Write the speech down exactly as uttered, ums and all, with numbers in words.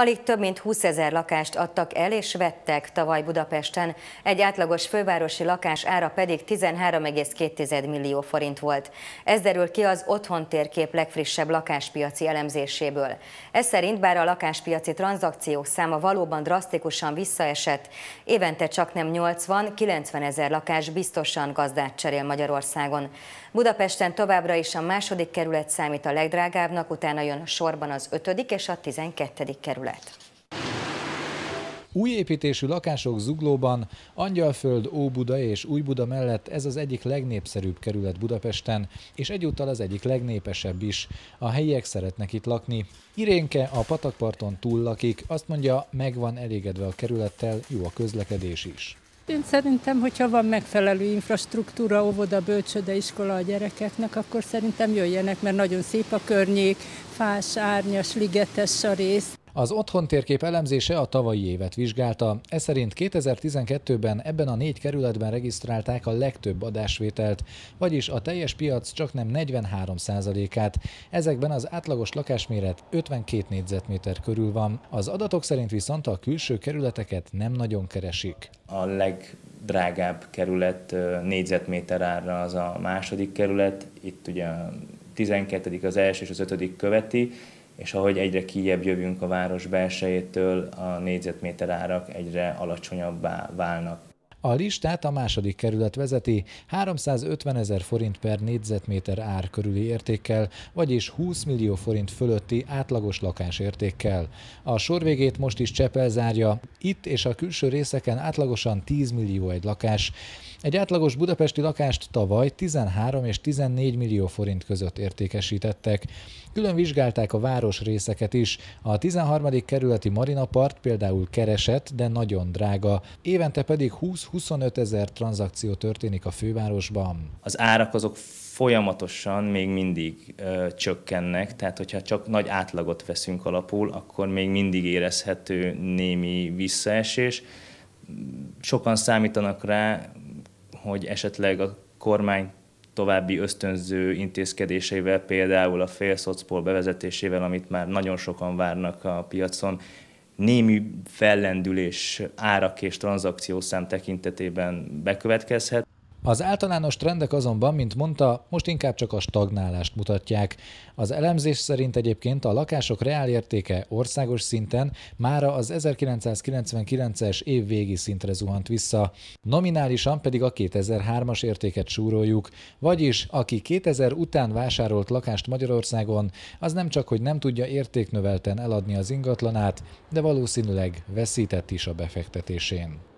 Alig több mint húszezer lakást adtak el és vettek tavaly Budapesten. Egy átlagos fővárosi lakás ára pedig tizenhárom egész két millió forint volt. Ez derül ki az Otthontérkép legfrissebb lakáspiaci elemzéséből. Ez szerint bár a lakáspiaci tranzakciók száma valóban drasztikusan visszaesett, évente csaknem nyolcvan-kilencven ezer lakás biztosan gazdát cserél Magyarországon. Budapesten továbbra is a második kerület számít a legdrágábbnak, utána jön sorban az ötödik és a tizenkettedik kerület. Új építésű lakások zuglóban, Angyalföld, Óbuda és Újbuda mellett ez az egyik legnépszerűbb kerület Budapesten, és egyúttal az egyik legnépesebb is. A helyiek szeretnek itt lakni. Irénke a patakparton túl lakik, azt mondja, meg van elégedve a kerülettel, jó a közlekedés is. Én szerintem, hogyha van megfelelő infrastruktúra, óvoda, bölcsőde, iskola a gyerekeknek, akkor szerintem jöjjenek, mert nagyon szép a környék, fás, árnyas, ligetes a rész. Az Otthontérkép elemzése a tavalyi évet vizsgálta. Ez szerint kétezer-tizenkettőben ebben a négy kerületben regisztrálták a legtöbb adásvételt, vagyis a teljes piac csaknem negyvenhárom százalékát. Ezekben az átlagos lakásméret ötvenkét négyzetméter körül van. Az adatok szerint viszont a külső kerületeket nem nagyon keresik. A legdrágább kerület négyzetméter árra az a második kerület, itt ugye a tizenkettedik az első és az ötödik követi, és ahogy egyre kijebb jövünk a város belsejétől, a négyzetméter árak egyre alacsonyabbá válnak. A listát a második kerület vezeti háromszázötven ezer forint per négyzetméter ár körüli értékkel, vagyis húsz millió forint fölötti átlagos lakásértékkel. A sor végét most is Csepel zárja, itt és a külső részeken átlagosan tíz millió egy lakás. Egy átlagos budapesti lakást tavaly tizenhárom és tizennégy millió forint között értékesítettek. Külön vizsgálták a város részeket is. A tizenharmadik kerületi Marina Part például keresett, de nagyon drága. Évente pedig húsz-huszonöt ezer tranzakció történik a fővárosban. Az árak azok folyamatosan még mindig ö, csökkennek, tehát hogyha csak nagy átlagot veszünk alapul, akkor még mindig érezhető némi visszaesés. Sokan számítanak rá, hogy esetleg a kormány további ösztönző intézkedéseivel, például a félszocpol bevezetésével, amit már nagyon sokan várnak a piacon, némi fellendülés árak és tranzakciószám tekintetében bekövetkezhet. Az általános trendek azonban, mint mondta, most inkább csak a stagnálást mutatják. Az elemzés szerint egyébként a lakások reálértéke országos szinten mára az ezerkilencszázkilencvenkilences év végi szintre zuhant vissza. Nominálisan pedig a kétezer-hármas értéket súroljuk. Vagyis, aki kétezer után vásárolt lakást Magyarországon, az nem csak, hogy nem tudja értéknövelten eladni az ingatlanát, de valószínűleg veszített is a befektetésén.